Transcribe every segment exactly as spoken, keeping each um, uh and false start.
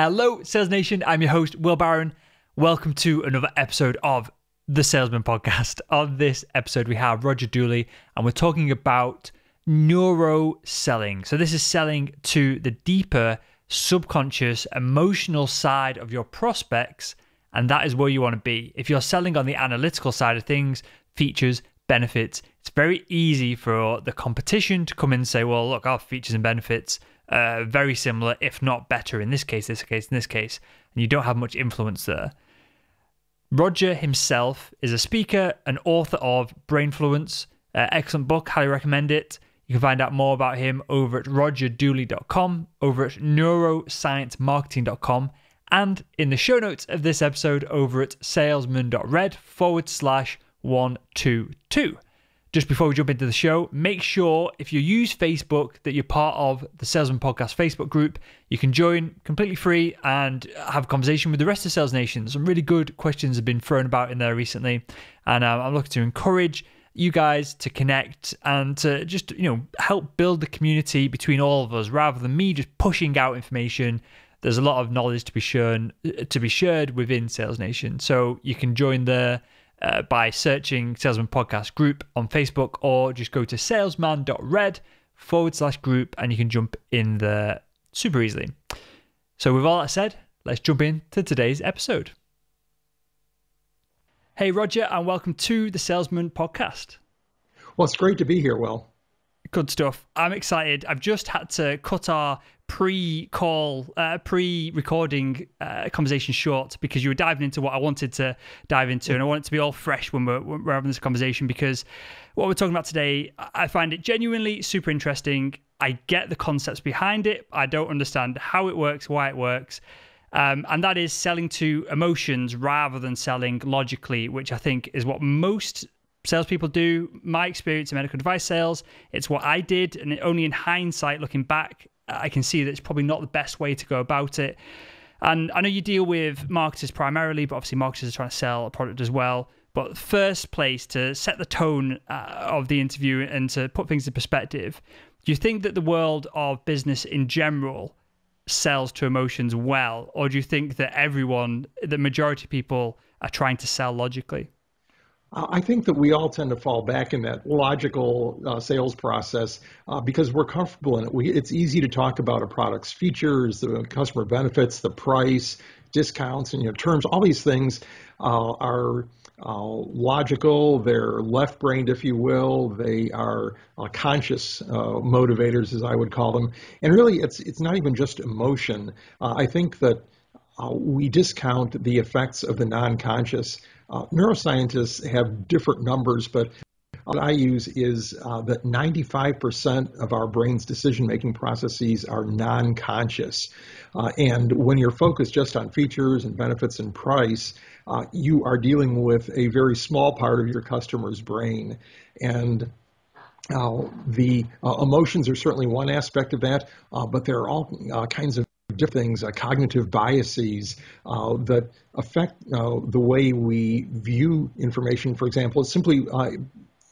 Hello, Sales Nation. I'm your host, Will Barron. Welcome to another episode of the Salesman Podcast. On this episode, we have Roger Dooley, and we're talking about neuro-selling. So this is selling to the deeper, subconscious, emotional side of your prospects, and that is where you want to be. If you're selling on the analytical side of things, features, benefits, it's very easy for the competition to come in and say, well, look, our features and benefits Uh, very similar, if not better, in this case, this case, in this case, and you don't have much influence there. Roger himself is a speaker and author of Brainfluence, uh, excellent book, highly recommend it. You can find out more about him over at roger dooley dot com, over at neuroscience marketing dot com, and in the show notes of this episode over at salesman.red forward slash 122. Just before we jump into the show, make sure if you use Facebook that you're part of the Salesman Podcast Facebook group. You can join completely free and have a conversation with the rest of Sales Nation. Some really good questions have been thrown about in there recently, and um, I'm looking to encourage you guys to connect and to just you know help build the community between all of us, rather than me just pushing out information. There's a lot of knowledge to be shared to be shared within Sales Nation, so you can join there. Uh, by searching Salesman Podcast Group on Facebook, or just go to salesman.red forward slash group and you can jump in there super easily. So with all that said, let's jump into today's episode. Hey, Roger, and welcome to the Salesman Podcast. Well, it's great to be here, Will. Good stuff. I'm excited. I've just had to cut our pre-call, uh, pre-recording uh, conversation short because you were diving into what I wanted to dive into, and I want it to be all fresh when we're, when we're having this conversation, because what we're talking about today, I find it genuinely super interesting. I get the concepts behind it. I don't understand how it works, why it works, um, and that is selling to emotions rather than selling logically, which I think is what most salespeople do. My experience in medical device sales, it's what I did, and only in hindsight, looking back, I can see that it's probably not the best way to go about it. And I know you deal with marketers primarily, but obviously marketers are trying to sell a product as well. But first place to set the tone uh, of the interview and to put things in perspective, do you think that the world of business in general sells to emotions well? Or do you think that everyone, the majority of people, are trying to sell logically? I think that we all tend to fall back in that logical uh, sales process uh, because we're comfortable in it. We, it's easy to talk about a product's features, the customer benefits, the price, discounts, and you know, terms. All these things uh, are uh, logical. They're left-brained, if you will. They are uh, conscious uh, motivators, as I would call them. And really, it's it's not even just emotion. Uh, I think that uh, we discount the effects of the non-conscious. Uh, neuroscientists have different numbers, but what I use is uh, that ninety-five percent of our brain's decision-making processes are non-conscious. Uh, and when you're focused just on features and benefits and price, uh, you are dealing with a very small part of your customer's brain. And uh, the uh, emotions are certainly one aspect of that, uh, but there are all uh, kinds of different things, uh, cognitive biases uh, that affect uh, the way we view information, for example, is simply uh,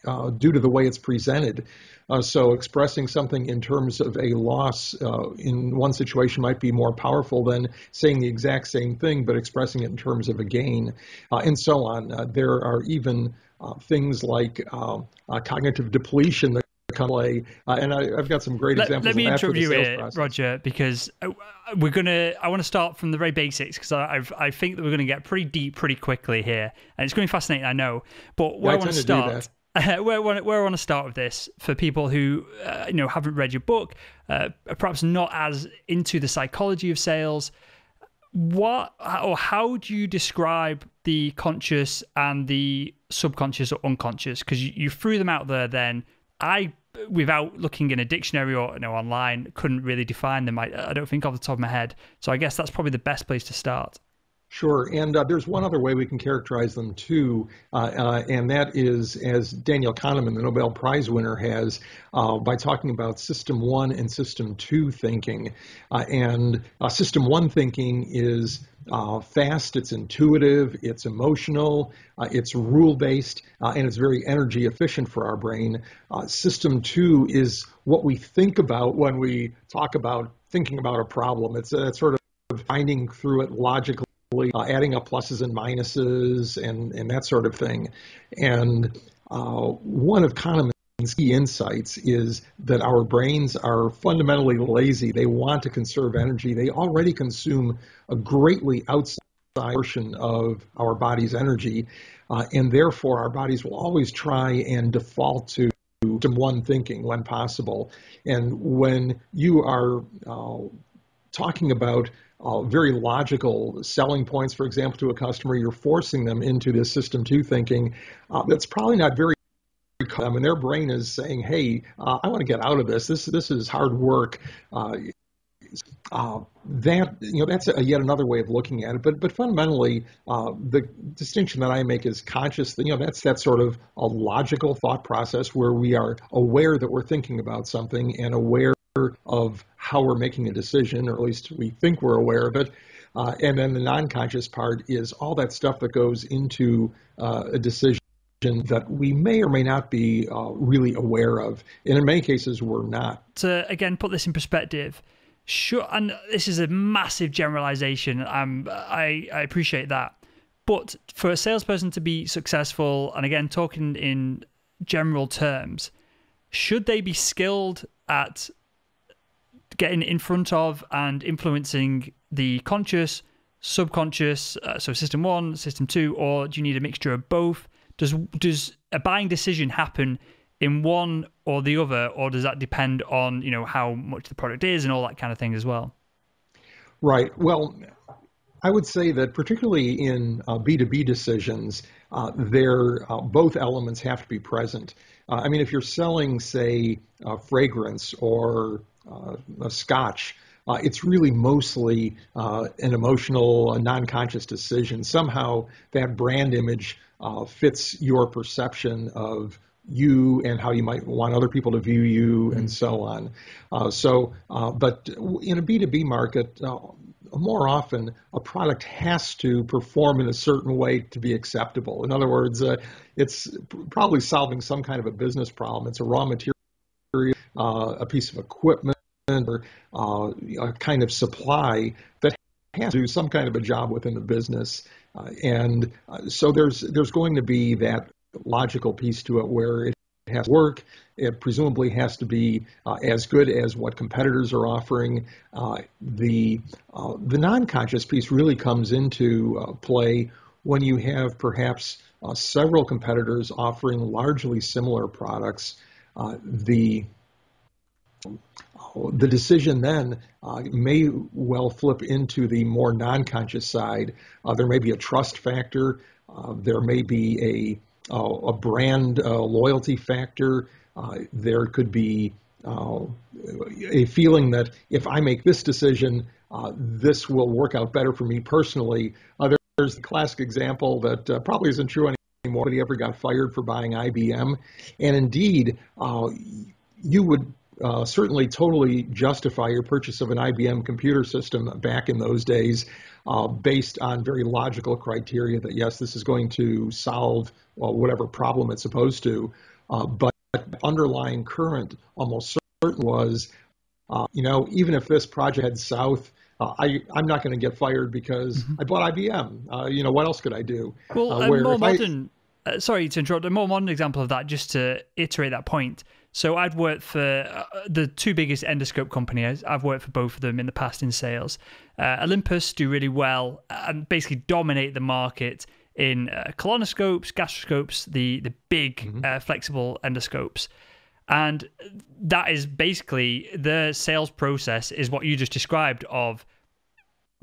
uh, due to the way it's presented. Uh, so expressing something in terms of a loss uh, in one situation might be more powerful than saying the exact same thing, but expressing it in terms of a gain, uh, and so on. Uh, there are even uh, things like uh, uh, cognitive depletion that Uh, and I, I've got some great let, examples. Let me interrupt you here, Roger, because we're gonna. I want to start from the very basics, because I I've, I think that we're gonna get pretty deep pretty quickly here, and it's gonna be fascinating, I know. But where yeah, I, I want to start, uh, where where I want to start with this for people who uh, you know haven't read your book, uh, perhaps not as into the psychology of sales. What or how do you describe the conscious and the subconscious or unconscious? Because you, you threw them out there then. I, without looking in a dictionary or you know, online, couldn't really define them. I, I don't think off the top of my head. So I guess that's probably the best place to start. Sure. And uh, there's one other way we can characterize them too, uh, uh, and that is, as Daniel Kahneman, the Nobel Prize winner, has, uh, by talking about System one and System two thinking. Uh, and uh, System one thinking is uh, fast, it's intuitive, it's emotional, uh, it's rule-based, uh, and it's very energy efficient for our brain. Uh, System two is what we think about when we talk about thinking about a problem. It's, uh, it's sort of of finding through it logically, uh, adding up pluses and minuses and, and that sort of thing. And uh, one of Kahneman's key insights is that our brains are fundamentally lazy. They want to conserve energy. They already consume a greatly outsized portion of our body's energy, uh, and therefore our bodies will always try and default to one thinking when possible. And when you are uh, talking about uh, very logical selling points, for example, to a customer, you're forcing them into this system two thinking. Uh, that's probably not very common. Their brain is saying, hey, uh, I want to get out of this. This, this is hard work. Uh, Uh, that you know, that's a, yet another way of looking at it. But but fundamentally, uh, the distinction that I make is conscious. You know, that's that sort of a logical thought process where we are aware that we're thinking about something and aware of how we're making a decision, or at least we think we're aware of it. Uh, and then the non-conscious part is all that stuff that goes into uh, a decision that we may or may not be uh, really aware of. And in many cases, we're not. To again put this in perspective. Sure, and this is a massive generalization. Um, I, I appreciate that. But for a salesperson to be successful, and again, talking in general terms, should they be skilled at getting in front of and influencing the conscious, subconscious, uh, so system one, system two, or do you need a mixture of both? Does, does a buying decision happen in one or the other, or does that depend on, you know, how much the product is and all that kind of thing as well? Right. Well, I would say that particularly in uh, B two B decisions, uh, there, uh, both elements have to be present. Uh, I mean, if you're selling, say, a fragrance or uh, a scotch, Uh, it's really mostly uh, an emotional, uh, non-conscious decision. Somehow that brand image uh, fits your perception of you and how you might want other people to view you and so on. Uh, so, uh, but in a B two B market, uh, more often a product has to perform in a certain way to be acceptable. In other words, uh, it's probably solving some kind of a business problem. It's a raw material, uh, a piece of equipment, or uh, a kind of supply that has to do some kind of a job within the business. Uh, and uh, so there's there's going to be that logical piece to it where it has to work. It presumably has to be uh, as good as what competitors are offering. Uh, the, uh, the non-conscious piece really comes into uh, play when you have perhaps uh, several competitors offering largely similar products. Uh, the The decision then uh, may well flip into the more non-conscious side. Uh, there may be a trust factor. Uh, there may be a, uh, a brand uh, loyalty factor. Uh, there could be uh, a feeling that if I make this decision, uh, this will work out better for me personally. Uh, there's the classic example that uh, probably isn't true anymore. Nobody ever got fired for buying I B M. And indeed, uh, you would Uh, certainly totally justify your purchase of an I B M computer system back in those days uh, based on very logical criteria that, yes, this is going to solve well, whatever problem it's supposed to. Uh, but the underlying current almost certain was, uh, you know, even if this project heads south, Uh, I, I'm not going to get fired because mm-hmm. I bought I B M. Uh, you know, what else could I do? Well, uh, where a more modern, I, uh, sorry to interrupt, a more modern example of that, just to iterate that point. So I'd worked for the two biggest endoscope companies. I've worked for both of them in the past in sales. Uh, Olympus do really well and basically dominate the market in uh, colonoscopes, gastroscopes, the, the big mm-hmm. uh, flexible endoscopes. And that is basically the sales process is what you just described of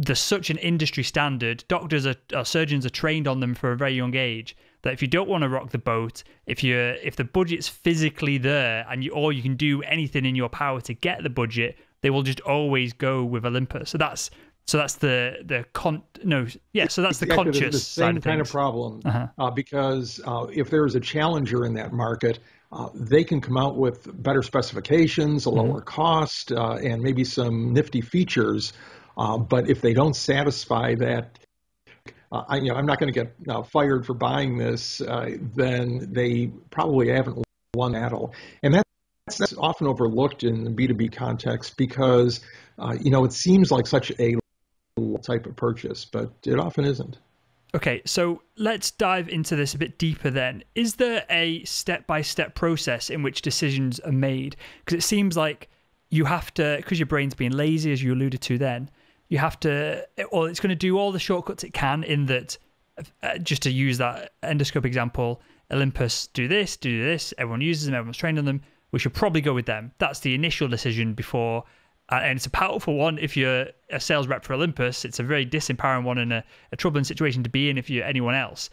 there's such an industry standard. Doctors are, or surgeons are trained on them from a very young age. That if you don't want to rock the boat, if you're if the budget's physically there and you or you can do anything in your power to get the budget, they will just always go with Olympus. So that's so that's the the con no yeah. So that's the exactly conscious the same side of kind of problem uh-huh. uh, because uh, if there is a challenger in that market, uh, they can come out with better specifications, a lower mm-hmm. cost, uh, and maybe some nifty features. Uh, but if they don't satisfy that. Uh, I, you know, I'm not going to get uh, fired for buying this, uh, then they probably haven't won the battle. And that's, that's often overlooked in the B two B context because, uh, you know, it seems like such a type of purchase, but it often isn't. Okay, so let's dive into this a bit deeper then. Is there a step-by-step process in which decisions are made? Because it seems like you have to, because your brain's being lazy, as you alluded to then, you have to, or it's going to do all the shortcuts it can in that, uh, just to use that endoscope example, Olympus do this, do this, everyone uses them, everyone's trained on them, we should probably go with them. That's the initial decision before, and it's a powerful one if you're a sales rep for Olympus. It's a very disempowering one and a, a troubling situation to be in if you're anyone else.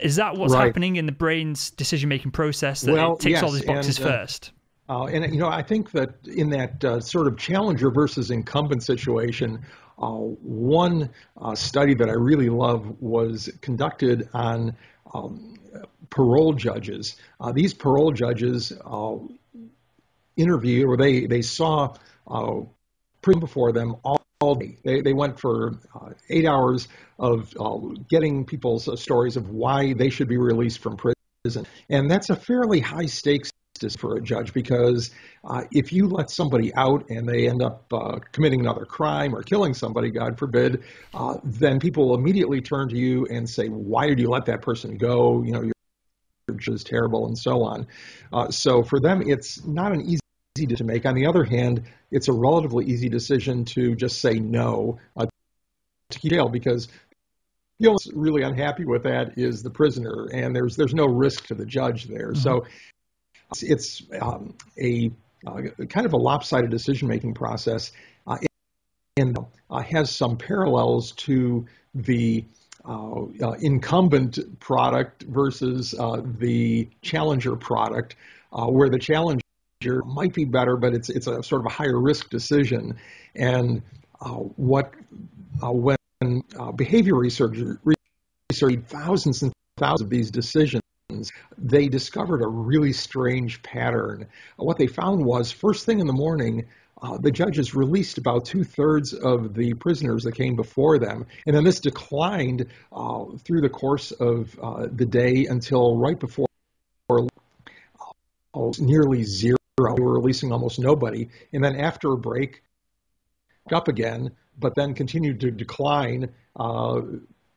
Is that what's right. happening in the brain's decision-making process, that well, it ticks yes, all these boxes and, uh, first? Uh, and, you know, I think that in that uh, sort of challenger versus incumbent situation, uh, one uh, study that I really love was conducted on um, parole judges. Uh, these parole judges uh, interviewed, or they, they saw uh, prison before them all, all day. They, they went for uh, eight hours of uh, getting people's uh, stories of why they should be released from prison. And that's a fairly high stakes for a judge, because uh, if you let somebody out and they end up uh, committing another crime or killing somebody, God forbid, uh, then people immediately turn to you and say, why did you let that person go? You know, your judge is terrible, and so on. Uh, so for them, it's not an easy decision to make. On the other hand, it's a relatively easy decision to just say no uh, to jail, because the only thing that's really unhappy with that is the prisoner, and there's there's no risk to the judge there. Mm-hmm. So it's um, a uh, kind of a lopsided decision-making process, uh, and uh, has some parallels to the uh, uh, incumbent product versus uh, the challenger product, uh, where the challenger might be better, but it's it's a sort of a higher risk decision. And uh, what uh, when uh, behavior researchers researched thousands and thousands of these decisions, they discovered a really strange pattern. What they found was, first thing in the morning, uh, the judges released about two-thirds of the prisoners that came before them. And then this declined uh, through the course of uh, the day until right before uh, nearly zero. They were releasing almost nobody. And then after a break, up again, but then continued to decline uh,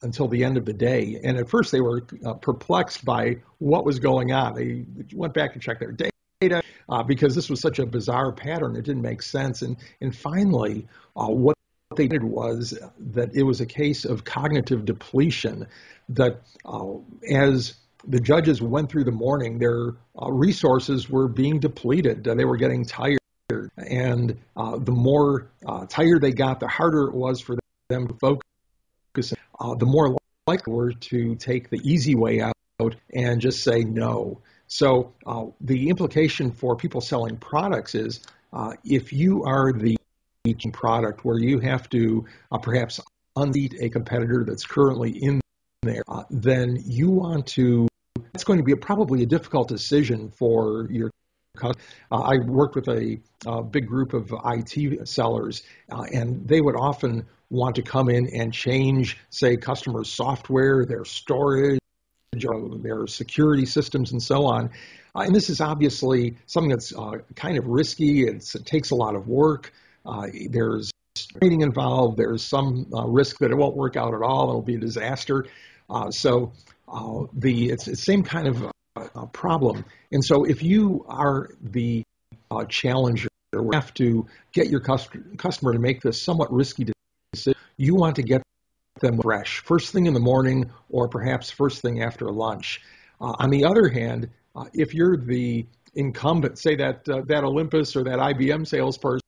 until the end of the day. And at first they were uh, perplexed by what was going on. They went back and checked their data uh, because this was such a bizarre pattern. It didn't make sense. And, and finally, uh, what they did was that it was a case of cognitive depletion, that uh, as the judges went through the morning, their uh, resources were being depleted. Uh, they were getting tired. And uh, the more uh, tired they got, the harder it was for them to focus. Uh, the more likely we're to take the easy way out and just say no. So uh, the implication for people selling products is uh, if you are the product where you have to uh, perhaps unseat a competitor that's currently in there, uh, then you want to, that's going to be a, probably a difficult decision for your Uh, I worked with a, a big group of I T sellers, uh, and they would often want to come in and change, say, customers' software, their storage, or their security systems, and so on. Uh, and this is obviously something that's uh, kind of risky. It's, it takes a lot of work. Uh, there's training involved. There's some uh, risk that it won't work out at all. It'll be a disaster. Uh, so uh, the it's the same kind of a problem. And so if you are the uh, challenger, you have to get your cust- customer to make this somewhat risky decision. You want to get them fresh, first thing in the morning or perhaps first thing after lunch. Uh, on the other hand, uh, if you're the incumbent, say that uh, that Olympus or that I B M salesperson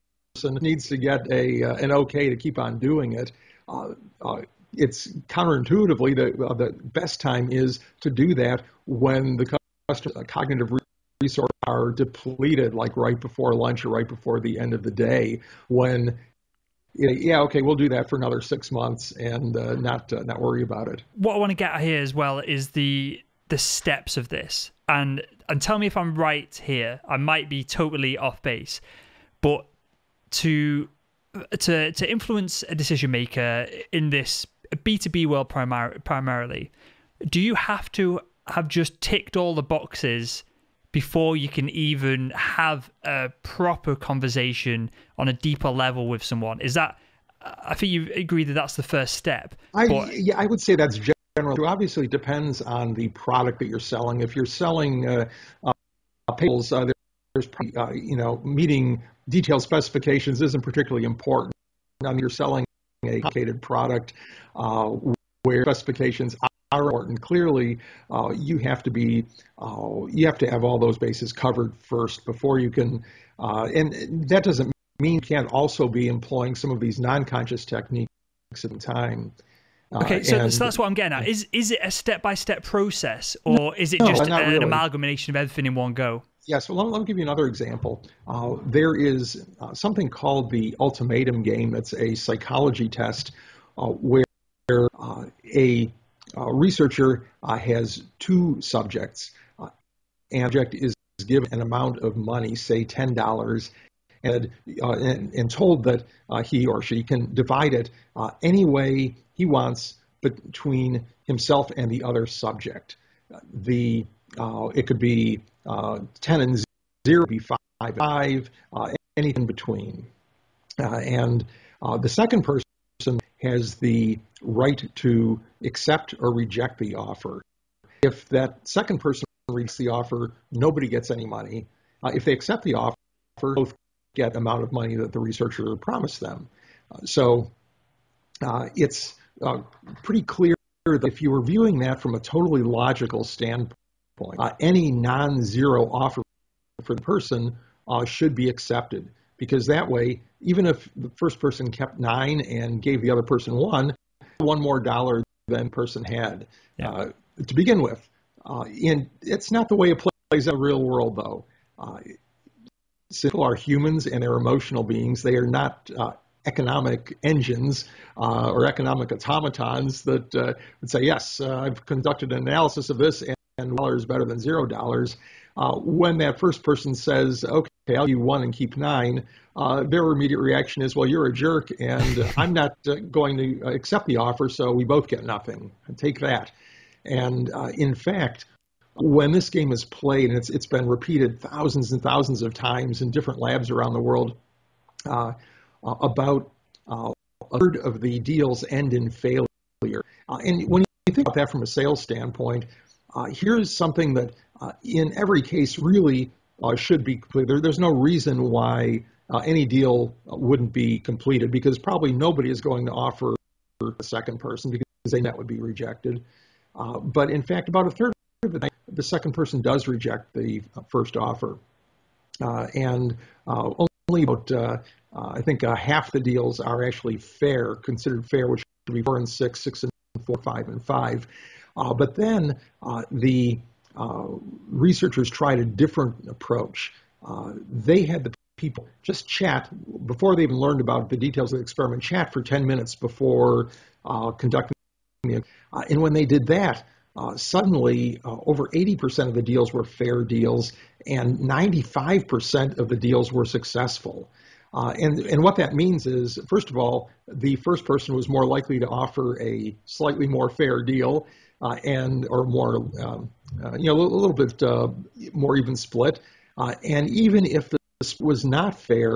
needs to get a uh, an okay to keep on doing it, uh, uh, it's counterintuitively the, uh, the best time is to do that when the customer, uh, cognitive resources are depleted, like right before lunch or right before the end of the day, when, you know, yeah, okay, we'll do that for another six months and uh, not uh, not worry about it. What I want to get at here as well is the the steps of this. And, and tell me if I'm right here. I might be totally off base, but to to, to influence a decision maker in this B two B world primar- primarily, do you have to have just ticked all the boxes before you can even have a proper conversation on a deeper level with someone? Is that I think you agree that that's the first step. I, but... yeah, I would say that's general. It obviously depends on the product that you're selling. If you're selling uh, uh, payables, uh, there's probably, uh, you know, meeting detailed specifications isn't particularly important. I mean, you're selling a complicated product uh, where specifications are important. Clearly, uh, you have to be, uh, you have to have all those bases covered first before you can, uh, and that doesn't mean you can't also be employing some of these non-conscious techniques in time. Uh, okay, so, and, so that's what I'm getting at. Is is it a step-by-step process, or no, is it just no, an really. amalgamation of everything in one go? Yeah, so let, let me give you another example. Uh, there is uh, something called the ultimatum game. It's a psychology test uh, where uh, a, a researcher uh, has two subjects, uh, and the subject is given an amount of money, say ten dollars, and, uh, and, and told that uh, he or she can divide it uh, any way he wants between himself and the other subject. The uh, it could be uh, ten and zero, be five and five, uh, anything in between. Uh, and uh, the second person has the right to accept or reject the offer. If that second person rejects the offer, nobody gets any money. Uh, if they accept the offer, both get the amount of money that the researcher promised them. Uh, so uh, it's uh, pretty clear that if you were viewing that from a totally logical standpoint, Uh, any non-zero offer for the person uh, should be accepted, because that way, even if the first person kept nine and gave the other person one, one more dollar than the person had yeah. uh, to begin with. Uh, and it's not the way it plays in the real world, though. Uh, people are humans and they're emotional beings. They are not uh, economic engines uh, or economic automatons that uh, would say, yes, uh, I've conducted an analysis of this, and ten dollars better than zero dollars. Uh, when that first person says, okay, I'll do one and keep nine, uh, their immediate reaction is, well, you're a jerk, and uh, I'm not uh, going to accept the offer, so we both get nothing. Take that. And uh, in fact, when this game is played, and it's, it's been repeated thousands and thousands of times in different labs around the world, uh, uh, about uh, a third of the deals end in failure. Uh, and when you think about that from a sales standpoint, Uh, here's something that uh, in every case really uh, should be completed. There, there's no reason why uh, any deal wouldn't be completed, because probably nobody is going to offer a second person because they know that would be rejected. Uh, but in fact, about a third of the time, the second person does reject the first offer. Uh, and uh, only about, uh, uh, I think, uh, half the deals are actually fair, considered fair, which would be four and six, six and four, five and five. Uh, but then uh, the uh, researchers tried a different approach. Uh, they had the people just chat, before they even learned about the details of the experiment, chat for ten minutes before uh, conducting the uh, and when they did that, uh, suddenly uh, over eighty percent of the deals were fair deals, and ninety-five percent of the deals were successful. Uh, and, and what that means is, first of all, the first person was more likely to offer a slightly more fair deal, Uh, and or more, um, uh, you know, a little bit uh, more even split. Uh, and even if this was not fair,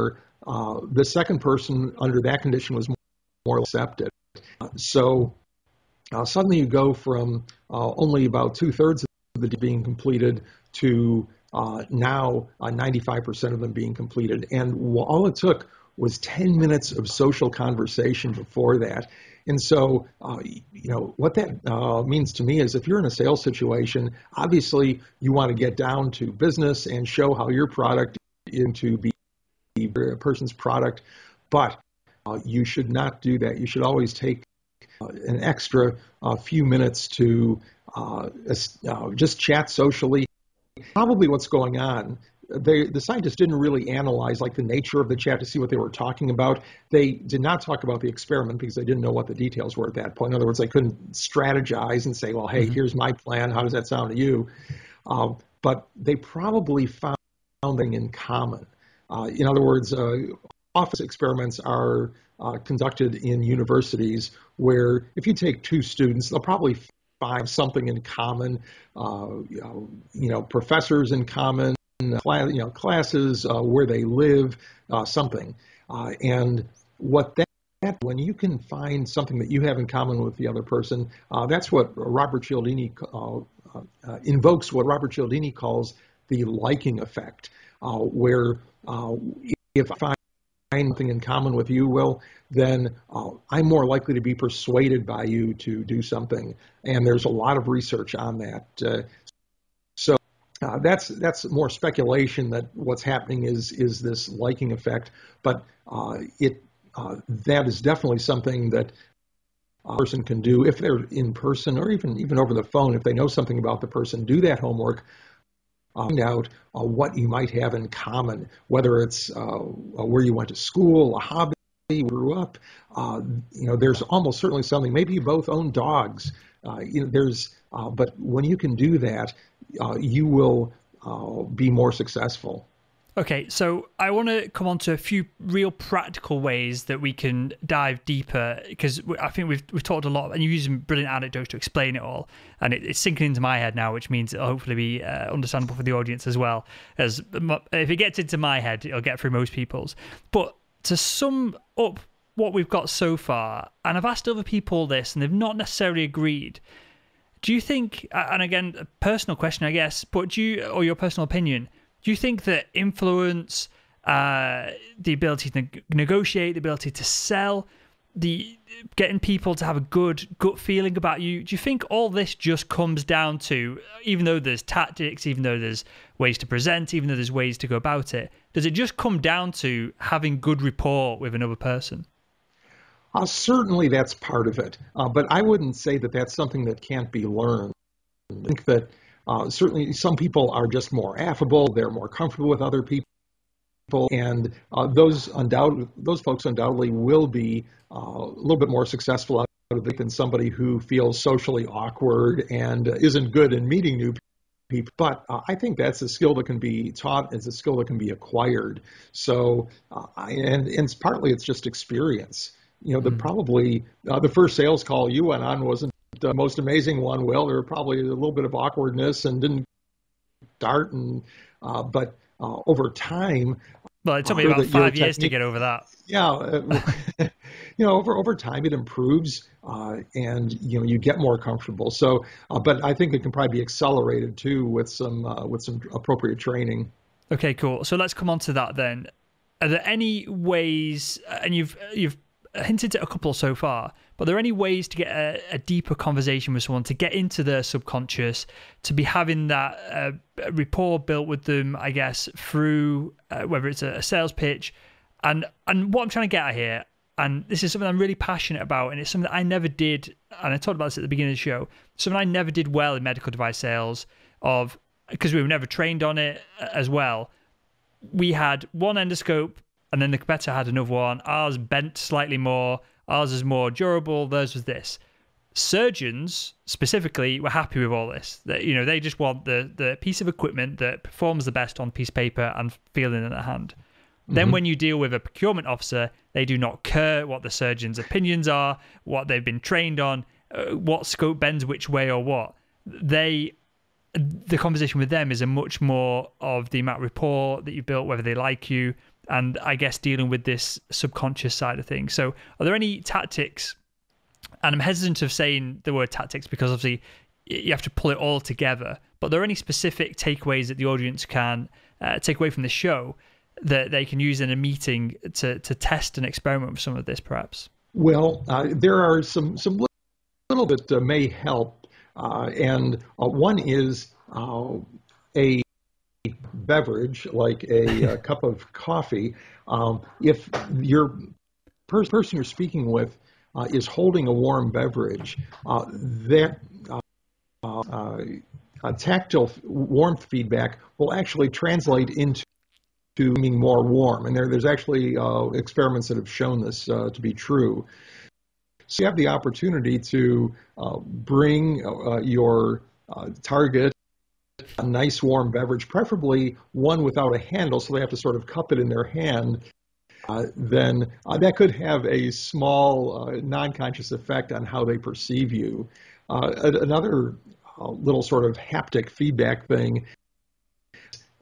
uh, the second person under that condition was more, more accepted. Uh, so uh, suddenly you go from uh, only about two thirds of the being completed to uh, now uh, ninety-five percent of them being completed. And all it took was ten minutes of social conversation before that. And so, uh, you know, what that uh, means to me is if you're in a sales situation, obviously you want to get down to business and show how your product into be a person's product, but uh, you should not do that. You should always take uh, an extra uh, few minutes to uh, uh, just chat socially. Probably what's going on. They, the scientists didn't really analyze like the nature of the chat to see what they were talking about. They did not talk about the experiment because they didn't know what the details were at that point. In other words, they couldn't strategize and say, well, hey, mm-hmm. here's my plan. How does that sound to you? Uh, but they probably found something in common. Uh, in other words, uh, office experiments are uh, conducted in universities where if you take two students, they'll probably find something in common, uh, you know, you know, professors in common, Class, you know, classes, uh, where they live, uh, something. Uh, and what that, that When you can find something that you have in common with the other person, uh, that's what Robert Cialdini uh, uh, invokes what Robert Cialdini calls the liking effect, uh, where uh, if I find something in common with you, Will, then uh, I'm more likely to be persuaded by you to do something. And there's a lot of research on that. Uh, so uh, that's that's more speculation that what's happening is is this liking effect, but uh, it uh, that is definitely something that a person can do if they're in person or even even over the phone. If they know something about the person, do that homework. Find out uh, what you might have in common, whether it's uh, where you went to school, a hobby, where you grew up. Uh, you know, there's almost certainly something. Maybe you both own dogs. Uh, you know, there's, uh, but when you can do that, uh, you will uh, be more successful. Okay, so I want to come on to a few real practical ways that we can dive deeper, because I think we've, we've talked a lot, and you're using brilliant anecdotes to explain it all, and it, it's sinking into my head now, which means it'll hopefully be uh, understandable for the audience as well. As if it gets into my head, it'll get through most people's. But to sum up what we've got so far, and I've asked other people this, and they've not necessarily agreed, do you think, and again, a personal question, I guess, but do you, or your personal opinion, do you think that influence, uh, the ability to neg negotiate, the ability to sell, the getting people to have a good gut feeling about you, do you think all this just comes down to, even though there's tactics, even though there's ways to present, even though there's ways to go about it, does it just come down to having good rapport with another person? Uh, certainly that's part of it, uh, but I wouldn't say that that's something that can't be learned. I think that Uh, certainly, some people are just more affable. They're more comfortable with other people, and uh, those undoubtedly, those folks undoubtedly will be uh, a little bit more successful out of it than somebody who feels socially awkward and uh, isn't good in meeting new people. But uh, I think that's a skill that can be taught. It's a skill that can be acquired. So, uh, and and it's partly it's just experience. You know, the mm-hmm. probably uh, the first sales call you went on wasn't the most amazing one, Will. There were probably a little bit of awkwardness and didn't start, and uh, but uh, over time. Well, it took me about five years to get over that. Yeah, uh, you know, over over time it improves, uh, and you know you get more comfortable. So, uh, but I think it can probably be accelerated too with some uh, with some appropriate training. Okay, cool. So let's come on to that then. Are there any ways? And you've you've. hinted at a couple so far, but are there any ways to get a, a deeper conversation with someone, to get into their subconscious, to be having that uh, rapport built with them, I guess, through uh, whether it's a, a sales pitch? And and what I'm trying to get at here, and this is something I'm really passionate about, and it's something that I never did, and I talked about this at the beginning of the show, something I never did well in medical device sales, of because we were never trained on it as well. We had one endoscope, and then the competitor had another one. Ours bent slightly more. Ours is more durable. Theirs was this. Surgeons specifically were happy with all this. That, you know, they just want the the piece of equipment that performs the best on piece of paper and feeling in their hand. Mm-hmm. Then when you deal with a procurement officer, they do not care what the surgeon's opinions are, what they've been trained on, uh, what scope bends which way or what. They the conversation with them is a much more of the amount of rapport that you built, whether they like you, and I guess dealing with this subconscious side of things. So are there any tactics, and I'm hesitant of saying the word tactics because obviously you have to pull it all together, but are there any specific takeaways that the audience can uh, take away from the show that they can use in a meeting to, to test and experiment with some of this perhaps? Well, uh, there are some, some little that uh, may help. Uh, and uh, one is uh, a beverage like a, a cup of coffee. Um, if your per person you're speaking with uh, is holding a warm beverage, uh, that uh, uh, uh, tactile warmth feedback will actually translate into being more warm. And there, there's actually uh, experiments that have shown this uh, to be true. So you have the opportunity to uh, bring uh, your uh, target a nice warm beverage, preferably one without a handle, so they have to sort of cup it in their hand, uh, then uh, that could have a small uh, non-conscious effect on how they perceive you. Uh, another uh, little sort of haptic feedback thing,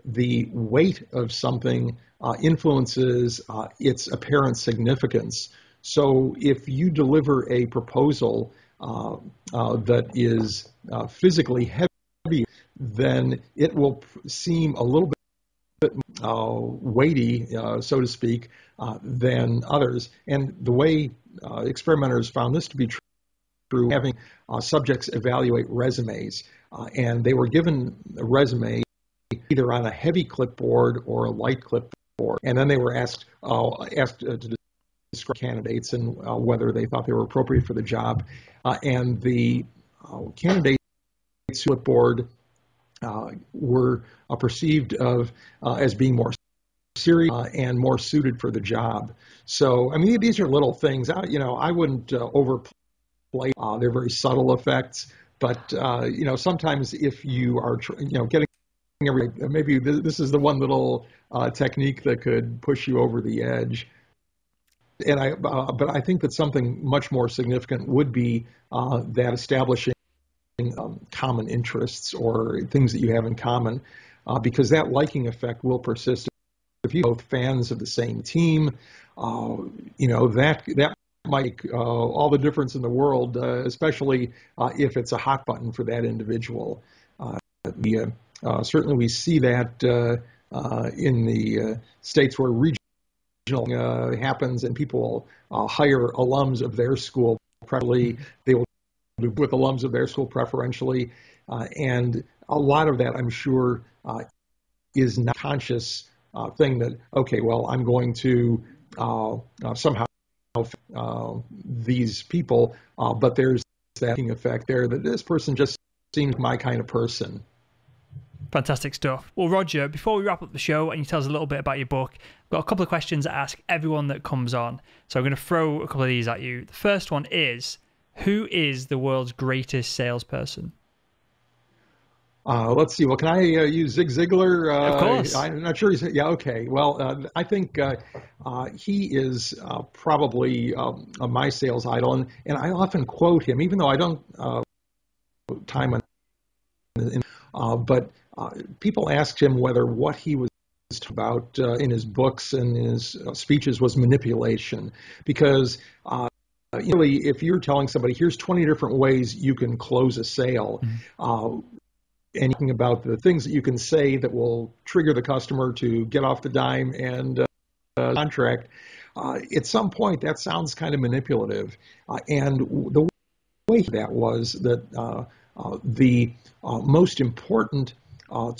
the weight of something uh, influences uh, its apparent significance. So if you deliver a proposal uh, uh, that is uh, physically heavy, then it will seem a little bit uh, weighty, uh, so to speak, uh, than others. And the way uh, experimenters found this to be true, through having uh, subjects evaluate resumes, uh, and they were given a resume either on a heavy clipboard or a light clipboard, and then they were asked uh, asked uh, to describe candidates and uh, whether they thought they were appropriate for the job. Uh, and the uh, candidates who clipboard uh, were uh, perceived of uh, as being more serious uh, and more suited for the job. So I mean, these are little things. I, you know, I wouldn't uh, overplay. Uh, they're very subtle effects, but uh, you know, sometimes if you are, tr you know, getting every, maybe th this is the one little uh, technique that could push you over the edge. And I, uh, but I think that something much more significant would be uh, that establishing um, common interests or things that you have in common, uh, because that liking effect will persist. If you're both fans of the same team, uh, you know, that that. Make uh, all the difference in the world, uh, especially uh, if it's a hot button for that individual. Uh, we, uh, uh, certainly we see that uh, uh, in the uh, states where regional uh, happens and people uh, hire alums of their school, preferably they will do with alums of their school preferentially, uh, and a lot of that, I'm sure, uh, is not a conscious uh, thing that, okay, well, I'm going to uh, uh, somehow Uh, these people, uh, but there's that effect there that this person just seems my kind of person. Fantastic stuff. Well, Roger, before we wrap up the show and you tell us a little bit about your book, I've got a couple of questions I ask everyone that comes on. So I'm going to throw a couple of these at you. The first one is, who is the world's greatest salesperson? Uh, let's see. Well, can I uh, use Zig Ziglar? Uh, of course. I, I'm not sure he's. Yeah. Okay. Well, uh, I think uh, uh, he is uh, probably um, uh, my sales idol, and and I often quote him, even though I don't uh, time on. Uh, but uh, people asked him whether what he was about uh, in his books and in his uh, speeches was manipulation, because. Uh, really, if you're telling somebody, here's twenty different ways you can close a sale. Mm-hmm. uh, Anything about the things that you can say that will trigger the customer to get off the dime and uh, uh, contract. Uh, at some point, that sounds kind of manipulative. Uh, and the way that was that uh, uh, the uh, most important uh,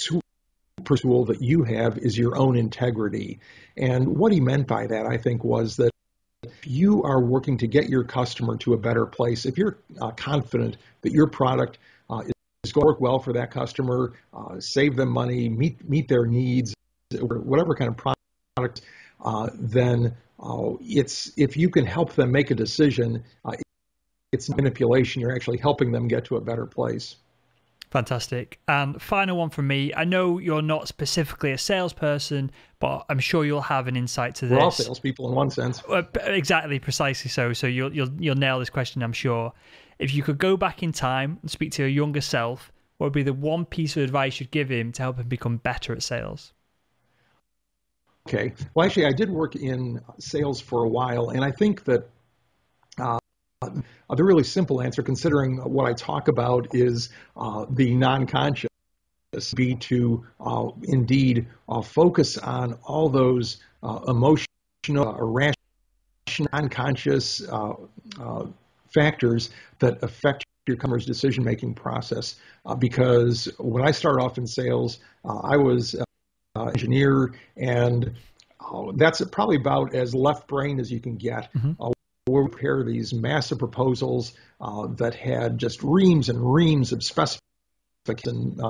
tool that you have is your own integrity. And what he meant by that, I think, was that if you are working to get your customer to a better place, if you're uh, confident that your product uh, is go work well for that customer, uh, save them money, meet meet their needs, whatever kind of product, uh, then uh, it's if you can help them make a decision, uh, it's manipulation. You're actually helping them get to a better place. Fantastic. And final one from me. I know you're not specifically a salesperson, but I'm sure you'll have an insight to this. We're all salespeople in one sense. Exactly, precisely so. So you'll, you'll, you'll nail this question, I'm sure. If you could go back in time and speak to your younger self, what would be the one piece of advice you'd give him to help him become better at sales? Okay. Well, actually, I did work in sales for a while, and I think that uh, the really simple answer, considering what I talk about, is uh, the non-conscious. Be to uh, indeed uh, focus on all those uh, emotional, uh, irrational, unconscious uh, uh, factors that affect your customer's decision-making process. Uh, because when I started off in sales, uh, I was uh, an engineer, and uh, that's probably about as left-brain as you can get. Mm-hmm. uh, we prepare these massive proposals uh, that had just reams and reams of specifications and uh,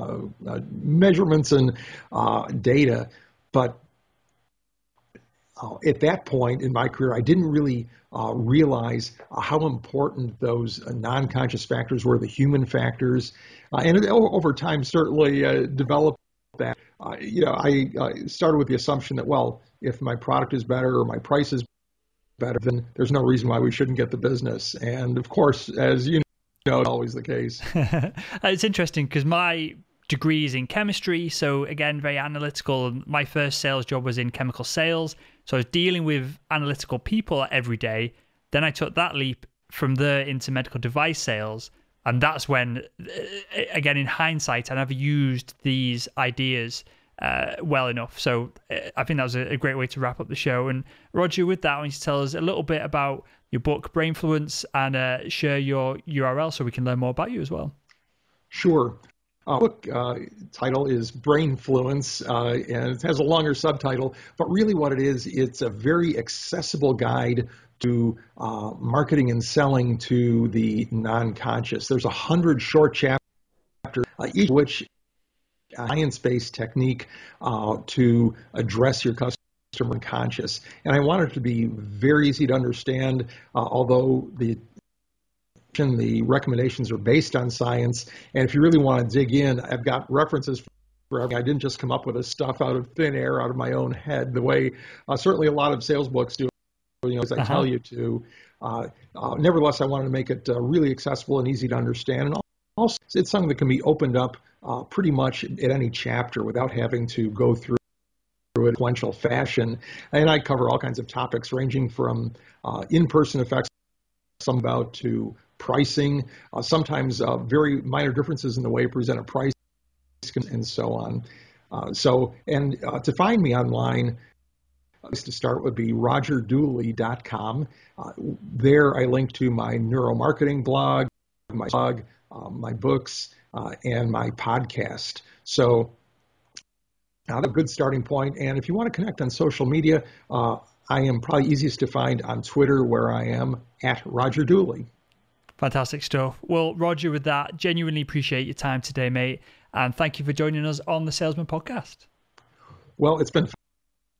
uh, measurements and uh, data, but Uh, at that point in my career, I didn't really uh, realize uh, how important those uh, non-conscious factors were, the human factors. Uh, and it, over time, certainly uh, developed that. Uh, you know, I uh, started with the assumption that, well, if my product is better or my price is better, then there's no reason why we shouldn't get the business. And of course, as you know, it's always the case. It's interesting because my degrees in chemistry, so again, very analytical. My first sales job was in chemical sales, so I was dealing with analytical people every day, Then I took that leap from there into medical device sales. And that's when, again, in hindsight, I never used these ideas uh, well enough. So I think that was a great way to wrap up the show. And Roger, with that, I want you to tell us a little bit about your book, Brainfluence, and uh, share your U R L so we can learn more about you as well. Sure. Uh, book uh, title is Brainfluence, uh, and it has a longer subtitle, but really what it is, it's a very accessible guide to uh, marketing and selling to the non-conscious. There's a hundred short chapters, uh, each of which a science-based technique uh, to address your customer unconscious. And I want it to be very easy to understand, uh, although the The recommendations are based on science, and if you really want to dig in, I've got references for everything. I didn't just come up with this stuff out of thin air, out of my own head, the way uh, certainly a lot of sales books do, you know, as I uh-huh. tell you to. Uh, uh, nevertheless, I wanted to make it uh, really accessible and easy to understand, and also it's something that can be opened up uh, pretty much at any chapter without having to go through it in a sequential fashion. And I cover all kinds of topics ranging from uh, in-person effects, some about to pricing, uh, sometimes uh, very minor differences in the way you present a price, and so on. Uh, so, and uh, to find me online, uh, to start would be roger dooley dot com. Uh, there I link to my neuromarketing blog, my blog, uh, my books, uh, and my podcast. So uh, that's a good starting point. And if you want to connect on social media, uh, I am probably easiest to find on Twitter, where I am at Roger Dooley. Fantastic stuff. Well, Roger, with that, genuinely appreciate your time today, mate. And thank you for joining us on the Salesman Podcast. Well, it's been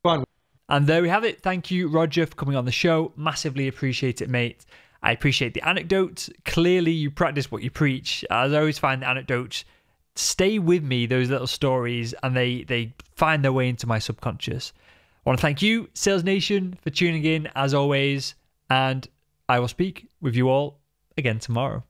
fun. And there we have it. Thank you, Roger, for coming on the show. Massively appreciate it, mate. I appreciate the anecdotes. Clearly, you practice what you preach. As I always find, the anecdotes stay with me, those little stories, and they, they find their way into my subconscious. I want to thank you, Sales Nation, for tuning in, as always. And I will speak with you all again tomorrow.